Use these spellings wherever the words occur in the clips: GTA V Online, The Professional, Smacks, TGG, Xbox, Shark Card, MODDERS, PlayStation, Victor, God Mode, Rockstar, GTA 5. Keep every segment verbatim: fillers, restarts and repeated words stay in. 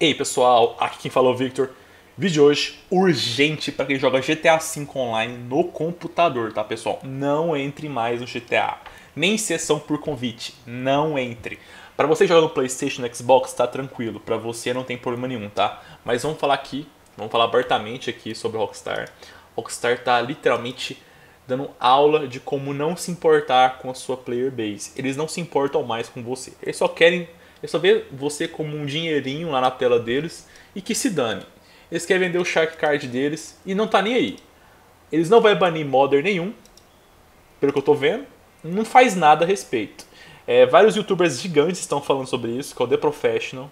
Ei pessoal, aqui quem falou é o Victor. Vídeo de hoje urgente para quem joga G T A cinco Online no computador, tá pessoal? Não entre mais no G T A, nem sessão por convite, não entre. Para você jogar no PlayStation, no Xbox, tá tranquilo, para você não tem problema nenhum, tá? Mas vamos falar aqui, vamos falar abertamente aqui sobre o Rockstar. Rockstar tá literalmente dando aula de como não se importar com a sua player base. Eles não se importam mais com você, eles só querem... Eles só veem você como um dinheirinho lá na tela deles e que se dane. Eles querem vender o Shark Card deles e não tá nem aí. Eles não vão banir modder nenhum, pelo que eu tô vendo. Não faz nada a respeito. É, vários youtubers gigantes estão falando sobre isso, que é o The Professional.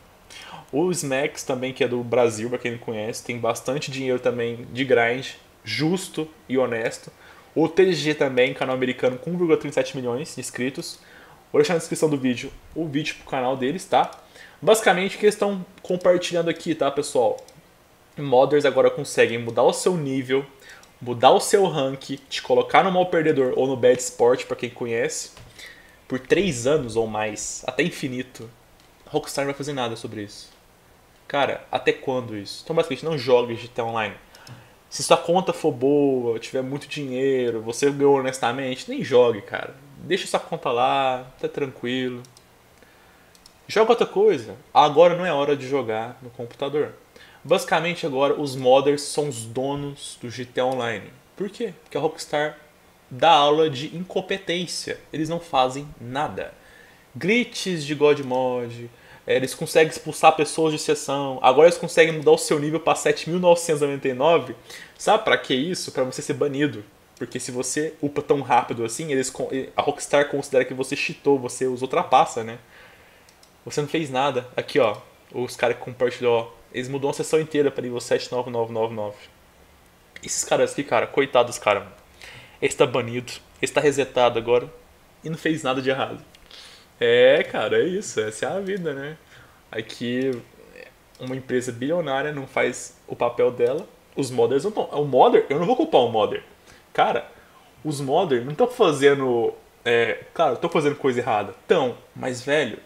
O Smacks também, que é do Brasil, pra quem não conhece. Tem bastante dinheiro também de grind, justo e honesto. O T G G também, canal americano com um vírgula trinta e sete milhões de inscritos. Vou deixar na descrição do vídeo o vídeo pro canal deles, tá? Basicamente, o que eles estão compartilhando aqui, tá, pessoal? Modders agora conseguem mudar o seu nível, mudar o seu rank, te colocar no mal perdedor ou no bad sport, pra quem conhece, por três anos ou mais, até infinito. A Rockstar não vai fazer nada sobre isso. Cara, até quando isso? Então, basicamente, não jogue G T A Online. Se sua conta for boa, tiver muito dinheiro, você ganhou honestamente, nem jogue, cara. Deixa sua conta lá, tá tranquilo. Joga outra coisa. Agora não é hora de jogar no computador. Basicamente agora os modders são os donos do G T A Online. Por quê? Porque a Rockstar dá aula de incompetência. Eles não fazem nada. Glitches de God Mode. Eles conseguem expulsar pessoas de sessão. Agora eles conseguem mudar o seu nível para sete mil novecentos e noventa e nove. Sabe pra que isso? Pra você ser banido. Porque se você upa tão rápido assim, eles, a Rockstar considera que você cheatou, você os ultrapassa, né? Você não fez nada. Aqui, ó, os caras que compartilham, ó, eles mudam a sessão inteira pra nível sete nove nove nove nove. Esses caras aqui, cara, coitado dos caras, mano. Esse tá banido, esse tá resetado agora e não fez nada de errado. É, cara, é isso, essa é a vida, né? Aqui, uma empresa bilionária não faz o papel dela, os modders não estão... O modder, eu não vou culpar o modder. Cara, os modders não estão fazendo... É, claro, estão fazendo coisa errada. Tão, mas velho...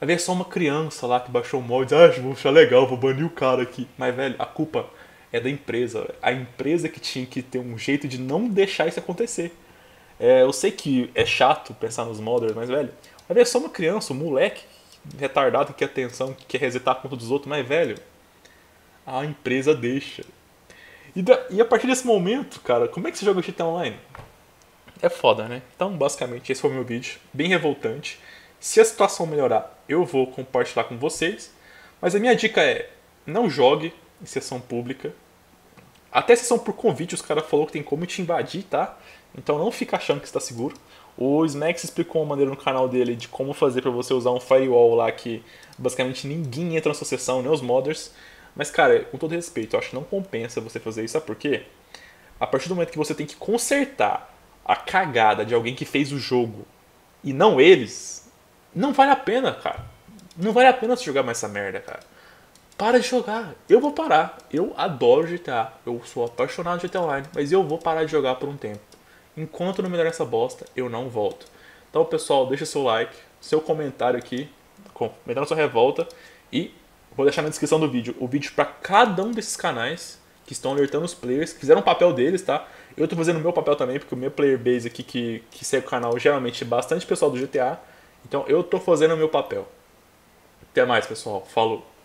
Havia só uma criança lá que baixou o mod. Ah, vou achar legal, vou banir o cara aqui. Mas velho, a culpa é da empresa. Velho. A empresa que tinha que ter um jeito de não deixar isso acontecer. É, eu sei que é chato pensar nos modders, mas velho... Havia só uma criança, um moleque retardado que quer atenção, que quer resetar a conta dos outros. Mas velho... A empresa deixa... E, da, e a partir desse momento, cara, como é que você joga G T A Online? É foda, né? Então, basicamente, esse foi o meu vídeo. Bem revoltante. Se a situação melhorar, eu vou compartilhar com vocês. Mas a minha dica é, não jogue em sessão pública. Até sessão por convite, os caras falaram que tem como te invadir, tá? Então não fica achando que está seguro. O Smacks explicou uma maneira no canal dele de como fazer para você usar um firewall lá que basicamente ninguém entra na sua sessão, nem os modders. Mas, cara, com todo respeito, eu acho que não compensa você fazer isso, sabe por quê? A partir do momento que você tem que consertar a cagada de alguém que fez o jogo e não eles, não vale a pena, cara. Não vale a pena você jogar mais essa merda, cara. Para de jogar. Eu vou parar. Eu adoro G T A. Eu sou apaixonado de G T A Online, mas eu vou parar de jogar por um tempo. Enquanto não melhorar essa bosta, eu não volto. Então, pessoal, deixa seu like, seu comentário aqui, comentando sua revolta e... Vou deixar na descrição do vídeo o vídeo para cada um desses canais que estão alertando os players, que fizeram o papel deles, tá? Eu tô fazendo o meu papel também, porque o meu player base aqui que, que segue o canal geralmente é bastante pessoal do G T A. Então eu tô fazendo o meu papel. Até mais, pessoal. Falou!